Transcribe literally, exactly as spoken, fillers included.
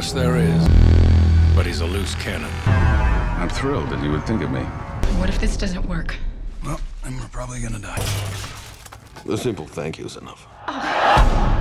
best there is, but he's a loose cannon. I'm thrilled that you would think of me. What if this doesn't work? Well, then we're probably gonna die. The simple thank you is enough. Oh.